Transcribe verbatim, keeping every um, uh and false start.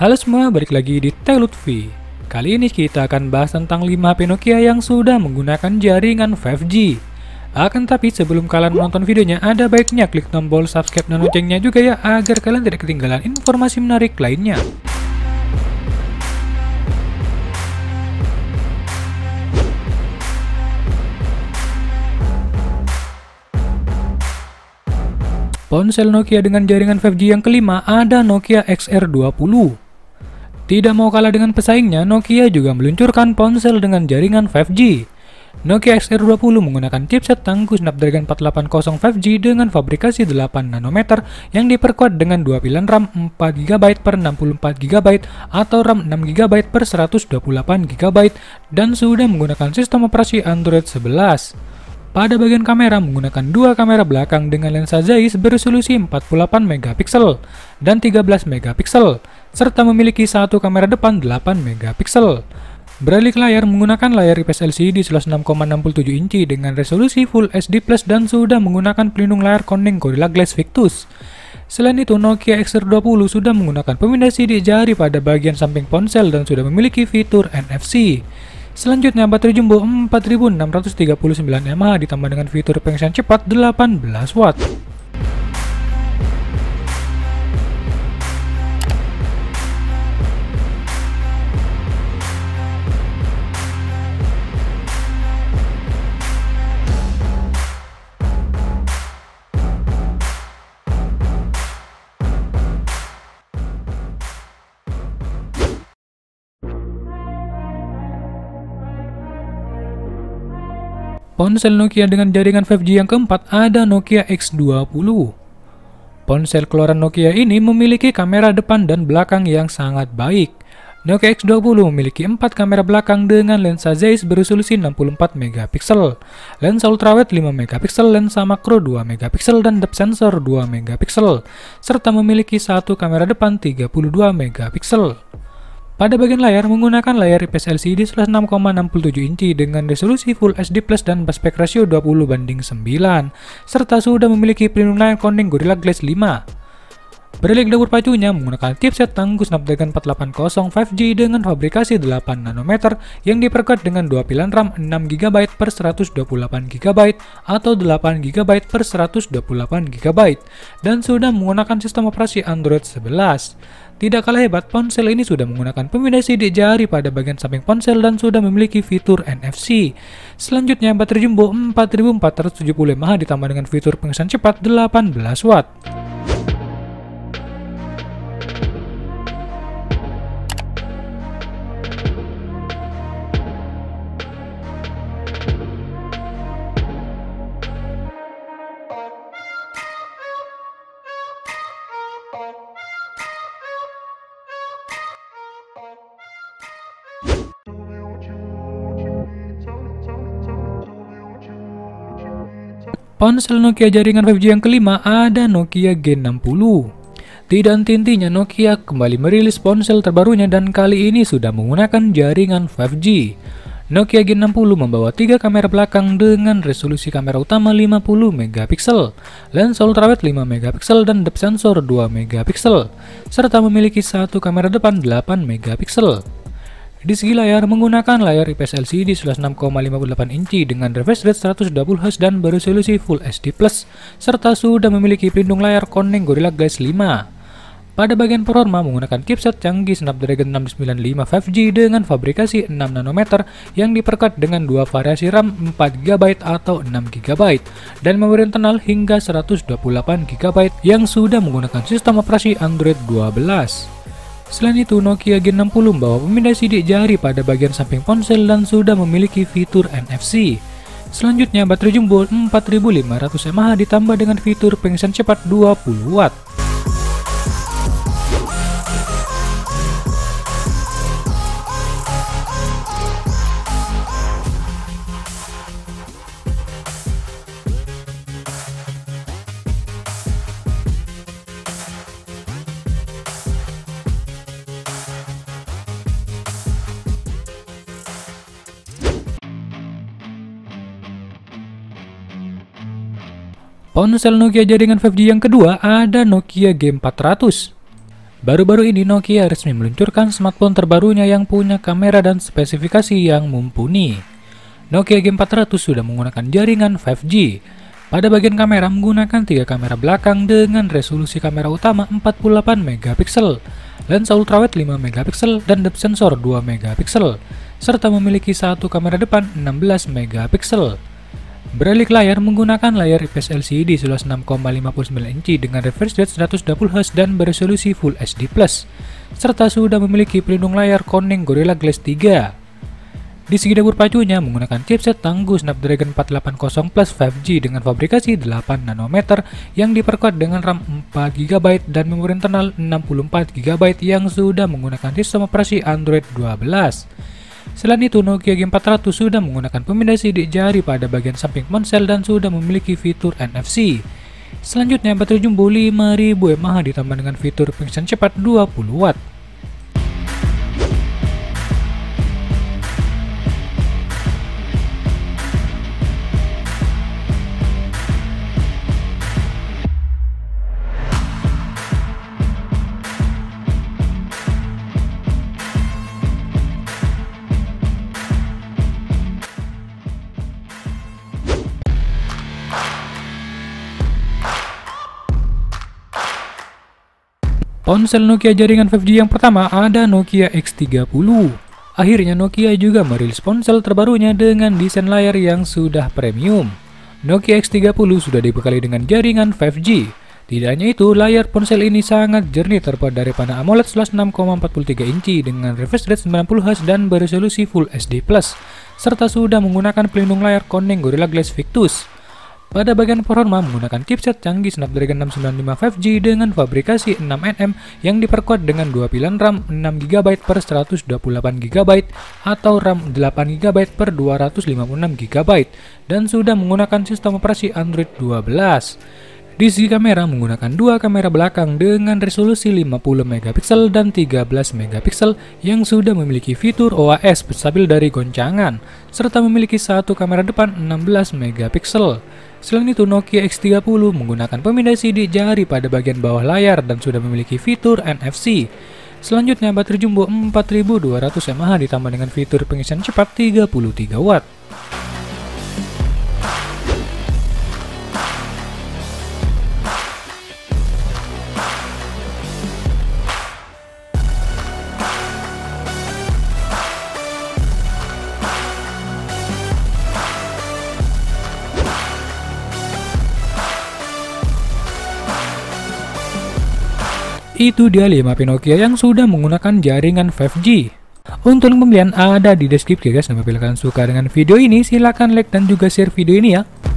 Halo semua, balik lagi di TechLutfi. Kali ini kita akan bahas tentang lima H P Nokia yang sudah menggunakan jaringan lima G. Akan tapi sebelum kalian menonton videonya, ada baiknya klik tombol subscribe dan loncengnya juga ya, agar kalian tidak ketinggalan informasi menarik lainnya. Ponsel Nokia dengan jaringan lima G yang kelima ada Nokia X R dua puluh. Tidak mau kalah dengan pesaingnya, Nokia juga meluncurkan ponsel dengan jaringan lima G. Nokia X R dua puluh menggunakan chipset tangguh Snapdragon empat delapan nol lima G dengan fabrikasi delapan nanometer yang diperkuat dengan dua pilihan RAM empat giga byte per enam puluh empat giga byte atau RAM enam giga byte per seratus dua puluh delapan giga byte dan sudah menggunakan sistem operasi Android sebelas. Pada bagian kamera menggunakan dua kamera belakang dengan lensa Zeiss beresolusi empat puluh delapan megapiksel dan tiga belas megapiksel serta memiliki satu kamera depan delapan megapiksel. Beralih ke layar menggunakan layar I P S L C D enam koma enam tujuh inci dengan resolusi Full H D plus dan sudah menggunakan pelindung layar Corning Gorilla Glass Victus. Selain itu, Nokia X R dua puluh sudah menggunakan pemindai sidik jari pada bagian samping ponsel dan sudah memiliki fitur N F C. Selanjutnya, baterai jumbo empat ribu enam ratus tiga puluh sembilan mAh ditambah dengan fitur pengisian cepat delapan belas watt. Ponsel Nokia dengan jaringan lima G yang keempat ada Nokia X dua puluh. Ponsel keluaran Nokia ini memiliki kamera depan dan belakang yang sangat baik. Nokia X dua puluh memiliki empat kamera belakang dengan lensa Zeiss beresolusi enam puluh empat megapiksel, lensa ultrawide lima megapiksel, lensa makro dua megapiksel, dan depth sensor dua megapiksel, serta memiliki satu kamera depan tiga puluh dua megapiksel. Pada bagian layar menggunakan layar I P S L C D enam koma enam tujuh inci dengan resolusi Full H D plus dan aspek rasio dua puluh banding sembilan serta sudah memiliki pelindung layar Corning Gorilla Glass lima. Beralih ke dapur pacunya menggunakan chipset tangguh Snapdragon empat delapan nol lima G dengan fabrikasi delapan nanometer yang diperkuat dengan dua pilihan RAM enam giga byte per seratus dua puluh delapan giga byte atau delapan giga byte per seratus dua puluh delapan giga byte dan sudah menggunakan sistem operasi Android sebelas. Tidak kalah hebat, ponsel ini sudah menggunakan pemindai sidik jari pada bagian samping ponsel dan sudah memiliki fitur N F C. Selanjutnya, baterai jumbo empat ribu empat ratus tujuh puluh mAh ditambah dengan fitur pengisian cepat delapan belas watt. Ponsel Nokia jaringan lima G yang kelima ada Nokia G enam puluh. Tidak henti-hentinya Nokia kembali merilis ponsel terbarunya dan kali ini sudah menggunakan jaringan lima G. Nokia G enam puluh membawa tiga kamera belakang dengan resolusi kamera utama lima puluh megapiksel, lensa ultrawide lima megapiksel dan depth sensor dua megapiksel, serta memiliki satu kamera depan delapan megapiksel. Di segi layar menggunakan layar I P S L C D enam koma lima delapan inci dengan refresh rate seratus dua puluh hertz dan beresolusi Full H D plus serta sudah memiliki pelindung layar Corning Gorilla Glass lima. Pada bagian performa menggunakan chipset canggih Snapdragon enam sembilan lima lima G dengan fabrikasi enam nanometer yang diperkuat dengan dua variasi RAM empat giga byte atau enam giga byte dan memori internal hingga seratus dua puluh delapan giga byte yang sudah menggunakan sistem operasi Android dua belas. Selain itu, Nokia G enam puluh membawa pemindai sidik jari pada bagian samping ponsel dan sudah memiliki fitur N F C. Selanjutnya, baterai jumbo empat ribu lima ratus mAh ditambah dengan fitur pengisian cepat dua puluh watt. Ponsel Nokia jaringan lima G yang kedua ada Nokia G empat ratus. Baru-baru ini Nokia resmi meluncurkan smartphone terbarunya yang punya kamera dan spesifikasi yang mumpuni. Nokia G empat ratus sudah menggunakan jaringan lima G. Pada bagian kamera menggunakan tiga kamera belakang dengan resolusi kamera utama empat puluh delapan megapiksel, lensa ultrawide lima megapiksel dan depth sensor dua megapiksel, serta memiliki satu kamera depan enam belas megapiksel. Beralih ke layar menggunakan layar I P S L C D seluas enam koma lima sembilan inci dengan refresh rate seratus dua puluh hertz dan beresolusi Full H D plus, serta sudah memiliki pelindung layar Corning Gorilla Glass tiga. Di segi dapur pacunya menggunakan chipset tangguh Snapdragon empat delapan nol plus lima G dengan fabrikasi delapan nanometer yang diperkuat dengan RAM empat giga byte dan memori internal enam puluh empat giga byte yang sudah menggunakan sistem operasi Android dua belas. Selain itu, Nokia G empat ratus sudah menggunakan pemindai sidik jari pada bagian samping ponsel dan sudah memiliki fitur N F C. Selanjutnya, baterai jumbo lima ribu mAh ditambah dengan fitur pengisian cepat dua puluh watt. Ponsel Nokia jaringan lima G yang pertama ada Nokia X tiga puluh. Akhirnya Nokia juga merilis ponsel terbarunya dengan desain layar yang sudah premium. Nokia X tiga puluh sudah dibekali dengan jaringan lima G. Tidak hanya itu, layar ponsel ini sangat jernih terbuat dari panel AMOLED seluas enam koma empat tiga inci dengan refresh rate sembilan puluh hertz dan beresolusi Full H D plus, serta sudah menggunakan pelindung layar Corning Gorilla Glass Victus. Pada bagian performa menggunakan chipset canggih Snapdragon enam sembilan lima lima G dengan fabrikasi enam nanometer yang diperkuat dengan dua pilihan RAM enam giga byte per seratus dua puluh delapan giga byte atau RAM delapan giga byte per dua ratus lima puluh enam giga byte dan sudah menggunakan sistem operasi Android dua belas. Di segi kamera menggunakan dua kamera belakang dengan resolusi lima puluh megapiksel dan tiga belas megapiksel yang sudah memiliki fitur O A S stabil dari goncangan serta memiliki satu kamera depan enam belas megapiksel. Selain itu, Nokia X tiga puluh menggunakan pemindai sidik jari pada bagian bawah layar dan sudah memiliki fitur N F C. Selanjutnya, baterai jumbo empat ribu dua ratus mAh ditambah dengan fitur pengisian cepat tiga puluh tiga watt. Itu dia lima H P Nokia yang sudah menggunakan jaringan lima G. Untuk pembelian ada di deskripsi guys. Nah, bila kalian suka dengan video ini, silahkan like dan juga share video ini ya.